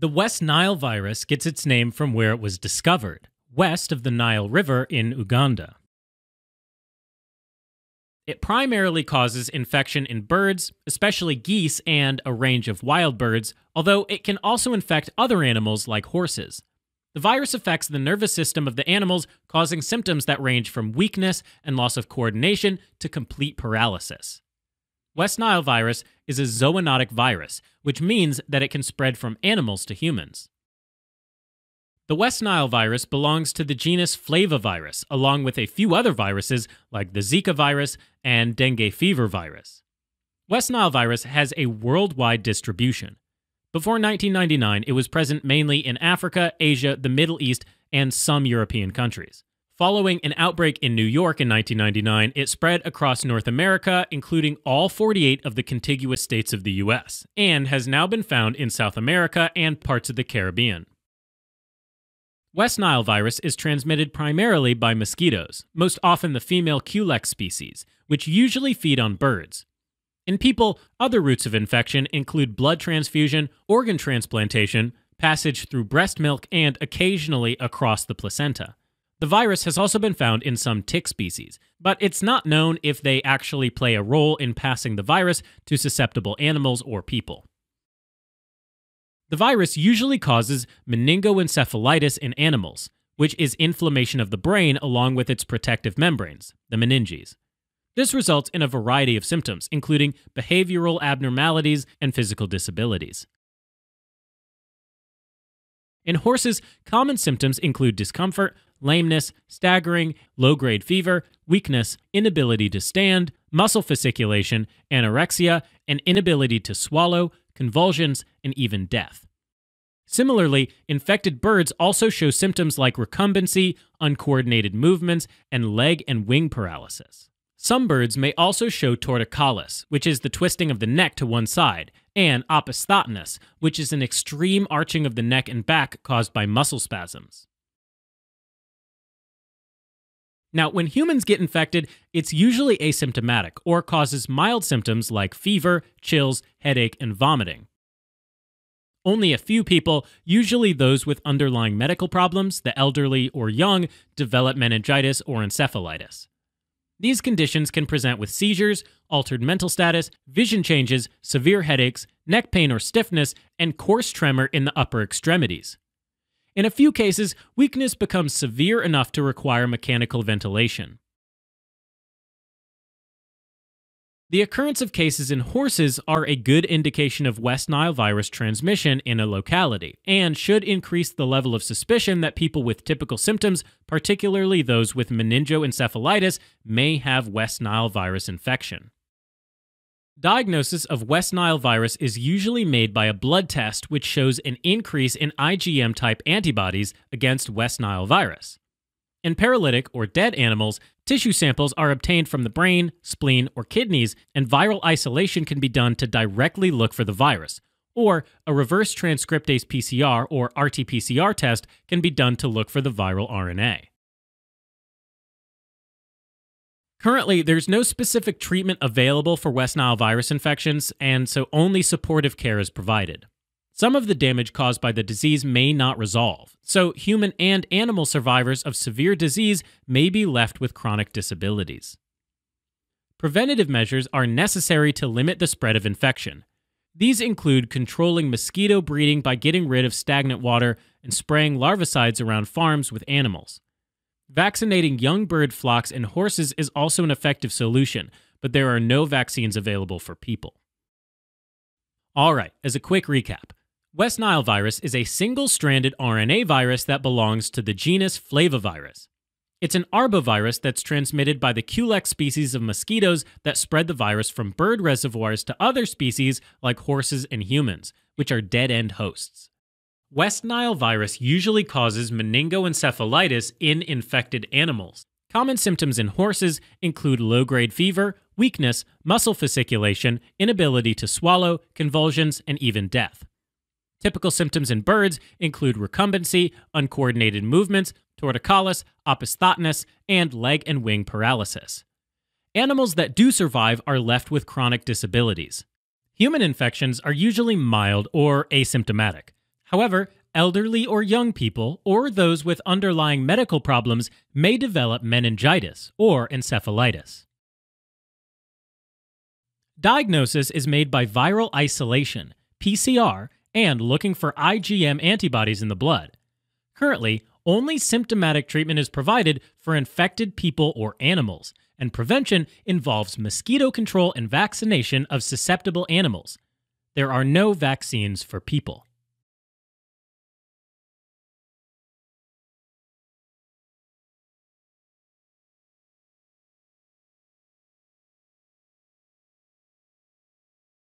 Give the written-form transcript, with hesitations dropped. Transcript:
The West Nile virus gets its name from where it was discovered, west of the Nile River in Uganda. It primarily causes infection in birds, especially geese and a range of wild birds, although it can also infect other animals like horses. The virus affects the nervous system of the animals, causing symptoms that range from weakness and loss of coordination to complete paralysis. West Nile virus is a zoonotic virus, which means that it can spread from animals to humans. The West Nile virus belongs to the genus Flavivirus, along with a few other viruses like the Zika virus and dengue fever virus. West Nile virus has a worldwide distribution. Before 1999, it was present mainly in Africa, Asia, the Middle East, and some European countries. Following an outbreak in New York in 1999, it spread across North America, including all 48 of the contiguous states of the U.S., and has now been found in South America and parts of the Caribbean. West Nile virus is transmitted primarily by mosquitoes, most often the female Culex species, which usually feed on birds. In people, other routes of infection include blood transfusion, organ transplantation, passage through breast milk, and occasionally across the placenta. The virus has also been found in some tick species, but it's not known if they actually play a role in passing the virus to susceptible animals or people. The virus usually causes meningoencephalitis in animals, which is inflammation of the brain along with its protective membranes, the meninges. This results in a variety of symptoms, including behavioral abnormalities and physical disabilities. In horses, common symptoms include discomfort, lameness, staggering, low-grade fever, weakness, inability to stand, muscle fasciculation, anorexia, and inability to swallow, convulsions, and even death. Similarly, infected birds also show symptoms like recumbency, uncoordinated movements, and leg and wing paralysis. Some birds may also show torticollis, which is the twisting of the neck to one side, and opisthotonus, which is an extreme arching of the neck and back caused by muscle spasms. Now, when humans get infected, it's usually asymptomatic or causes mild symptoms like fever, chills, headache, and vomiting. Only a few people, usually those with underlying medical problems, the elderly or young, develop meningitis or encephalitis. These conditions can present with seizures, altered mental status, vision changes, severe headaches, neck pain or stiffness, and coarse tremor in the upper extremities. In a few cases, weakness becomes severe enough to require mechanical ventilation. The occurrence of cases in horses are a good indication of West Nile virus transmission in a locality, and should increase the level of suspicion that people with typical symptoms, particularly those with meningoencephalitis, may have West Nile virus infection. Diagnosis of West Nile virus is usually made by a blood test which shows an increase in IgM type antibodies against West Nile virus. In paralytic or dead animals, tissue samples are obtained from the brain, spleen, or kidneys, and viral isolation can be done to directly look for the virus, or a reverse transcriptase PCR or RT-PCR test can be done to look for the viral RNA. Currently, there's no specific treatment available for West Nile virus infections, and so only supportive care is provided. Some of the damage caused by the disease may not resolve, so human and animal survivors of severe disease may be left with chronic disabilities. Preventative measures are necessary to limit the spread of infection. These include controlling mosquito breeding by getting rid of stagnant water and spraying larvicides around farms with animals. Vaccinating young bird flocks and horses is also an effective solution, but there are no vaccines available for people. Alright, as a quick recap, West Nile virus is a single-stranded RNA virus that belongs to the genus Flavivirus. It's an arbovirus that's transmitted by the Culex species of mosquitoes that spread the virus from bird reservoirs to other species like horses and humans, which are dead-end hosts. West Nile virus usually causes meningoencephalitis in infected animals. Common symptoms in horses include low-grade fever, weakness, muscle fasciculation, inability to swallow, convulsions, and even death. Typical symptoms in birds include recumbency, uncoordinated movements, torticollis, opisthotonus, and leg and wing paralysis. Animals that do survive are left with chronic disabilities. Human infections are usually mild or asymptomatic. However, elderly or young people, or those with underlying medical problems, may develop meningitis or encephalitis. Diagnosis is made by viral isolation, PCR, and looking for IgM antibodies in the blood. Currently, only symptomatic treatment is provided for infected people or animals, and prevention involves mosquito control and vaccination of susceptible animals. There are no vaccines for people.